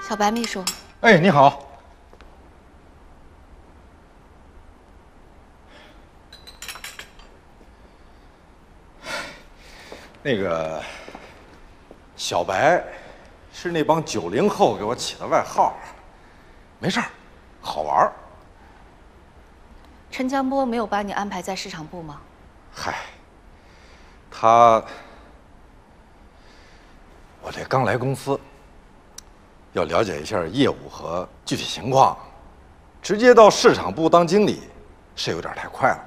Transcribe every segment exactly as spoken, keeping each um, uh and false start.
小白秘书。哎，你好。那个小白是那帮九零后给我起的外号，没事儿，好玩儿。陈江波没有把你安排在市场部吗？嗨，他。 我这刚来公司，要了解一下业务和具体情况，直接到市场部当经理，是有点太快了。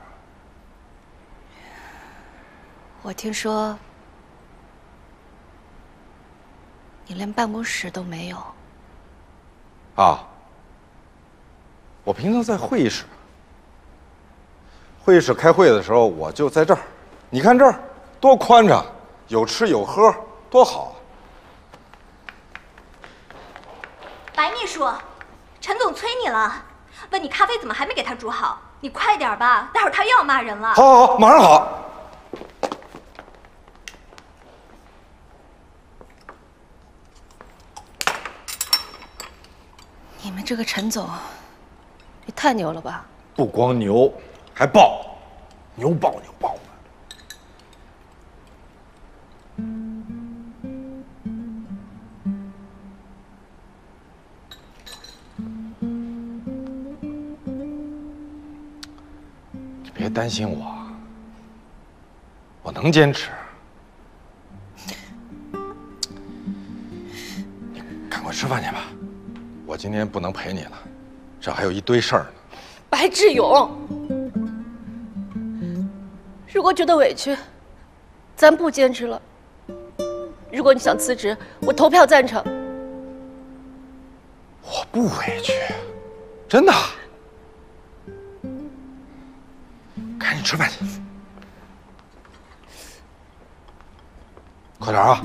我听说你连办公室都没有。啊，我平常在会议室，会议室开会的时候我就在这儿，你看这儿多宽敞，有吃有喝，多好。 白秘书，陈总催你了，问你咖啡怎么还没给他煮好，你快点吧，待会儿他又要骂人了。好，好，好，马上好。你们这个陈总，也太牛了吧！不光牛，还爆，牛爆牛爆！ 别担心我，我能坚持。你赶快吃饭去吧，我今天不能陪你了，这还有一堆事儿呢。白志勇，如果觉得委屈，咱不坚持了。如果你想辞职，我投票赞成。我不委屈，真的。 赶紧吃饭去，快点啊！